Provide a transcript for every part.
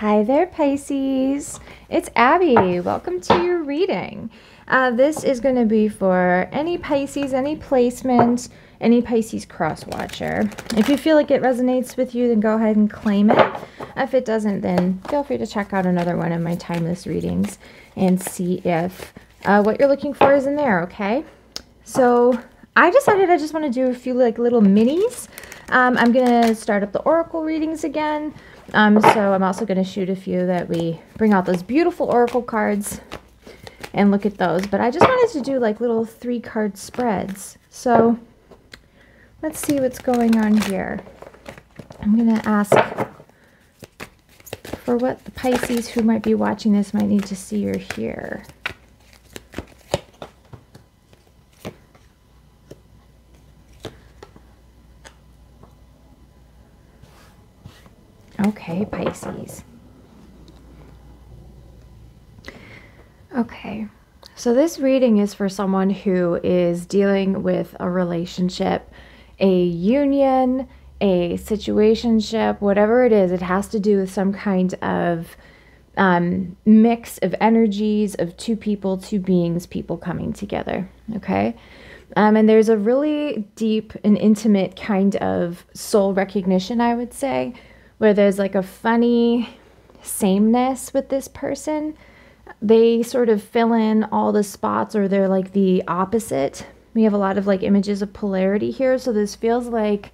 Hi there, Pisces. It's Abby. Welcome to your reading. This is going to be for any Pisces, any placement, any Pisces cross-watcher. If you feel like it resonates with you, then go ahead and claim it. If it doesn't, then feel free to check out another one of my timeless readings and see if what you're looking for is in there, okay? So I decided I just want to do a few like little minis. I'm going to start up the oracle readings again. So I'm also going to shoot a few that we bring out those beautiful oracle cards and look at those. But I just wanted to do like little 3-card spreads. So let's see what's going on here. I'm going to ask for what the Pisces who might be watching this might need to see or hear. Okay, Pisces. Okay, so this reading is for someone who is dealing with a relationship, a union, a situationship, whatever it is. It has to do with some kind of mix of energies of two people, two beings, people coming together, okay? And there's a really deep and intimate kind of soul recognition, I would say, where there's like a funny sameness with this person. They sort of fill in all the spots, or they're like the opposite. We have a lot of like images of polarity here. So this feels like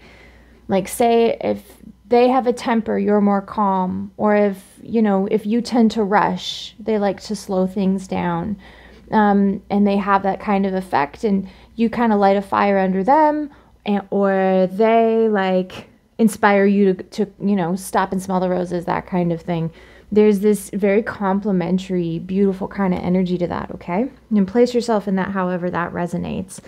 say if they have a temper, you're more calm. Or if, you know, if you tend to rush, they like to slow things down. And they have that kind of effect, and you kind of light a fire under them, and, or they like inspire you to, you know, stop and smell the roses, that kind of thing. There's this very complimentary, beautiful kind of energy to that, okay? And place yourself in that however that resonates.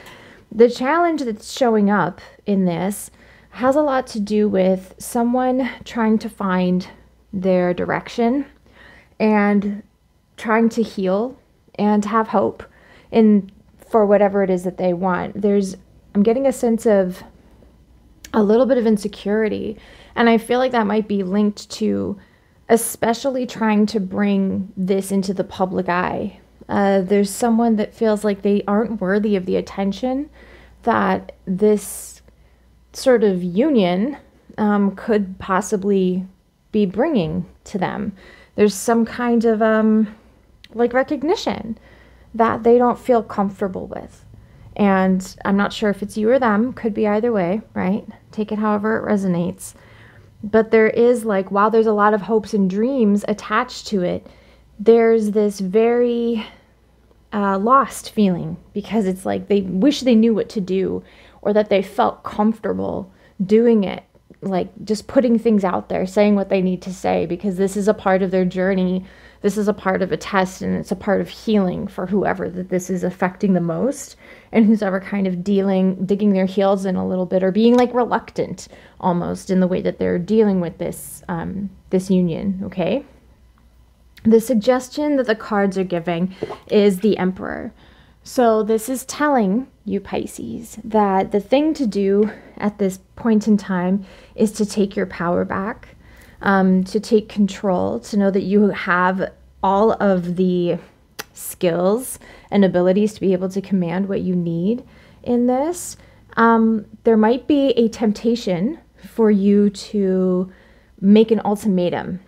The challenge that's showing up in this has a lot to do with someone trying to find their direction and trying to heal and have hope in for whatever it is that they want. I'm getting a sense of a little bit of insecurity. And I feel like that might be linked to especially trying to bring this into the public eye. There's someone that feels like they aren't worthy of the attention that this sort of union could possibly be bringing to them. There's some kind of like recognition that they don't feel comfortable with. And I'm not sure if it's you or them, could be either way, right? Take it however it resonates. But there is like, while there's a lot of hopes and dreams attached to it, there's this very lost feeling, because it's like they wish they knew what to do, or that they felt comfortable doing it, like just putting things out there, saying what they need to say, because this is a part of their journey. This is a part of a test, and it's a part of healing for whoever that this is affecting the most, and who's ever kind of digging their heels in a little bit, or being like reluctant almost in the way that they're dealing with this, this union, okay? The suggestion that the cards are giving is the Emperor. So this is telling you, Pisces, that the thing to do at this point in time is to take your power back. To take control, to know that you have all of the skills and abilities to be able to command what you need in this. There might be a temptation for you to make an ultimatum,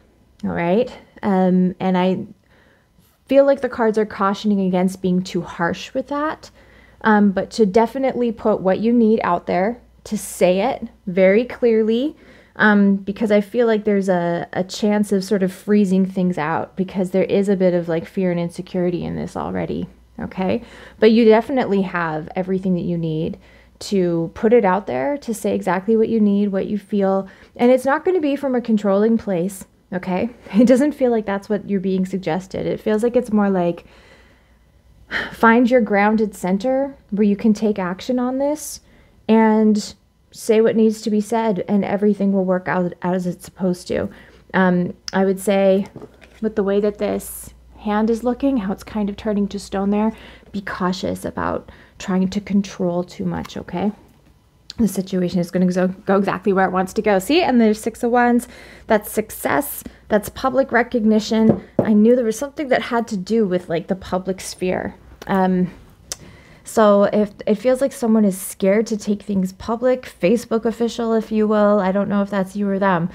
all right? And I feel like the cards are cautioning against being too harsh with that, but to definitely put what you need out there, to say it very clearly, because I feel like there's a chance of sort of freezing things out, because there is a bit of like fear and insecurity in this already, okay? But you definitely have everything that you need to put it out there, to say exactly what you need, what you feel, and it's not going to be from a controlling place, okay? It doesn't feel like that's what you're being suggested. It feels like it's more like find your grounded center where you can take action on this and say what needs to be said, and everything will work out as it's supposed to. I would say with the way that this hand is looking, how it's kind of turning to stone there, be cautious about trying to control too much, okay? The situation is going to go exactly where it wants to go. See, and there's 6 of Wands. That's success. That's public recognition. I knew there was something that had to do with like the public sphere. So if it feels like someone is scared to take things public, Facebook official, if you will, I don't know if that's you or them.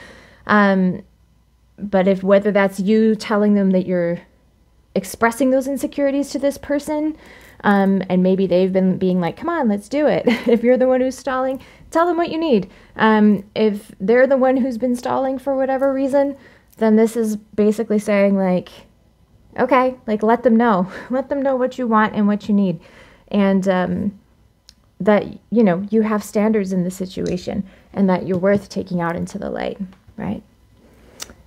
But if whether that's you telling them that you're expressing those insecurities to this person, and maybe they've been being like, come on, let's do it. If you're the one who's stalling, tell them what you need. If they're the one who's been stalling for whatever reason, then this is basically saying like, okay, like let them know what you want and what you need. And that, you know, you have standards in the situation and that you're worth taking out into the light, right?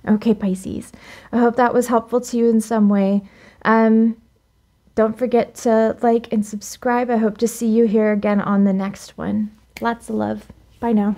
Okay, Pisces. I hope that was helpful to you in some way. Don't forget to like and subscribe. I hope to see you here again on the next one. Lots of love. Bye now.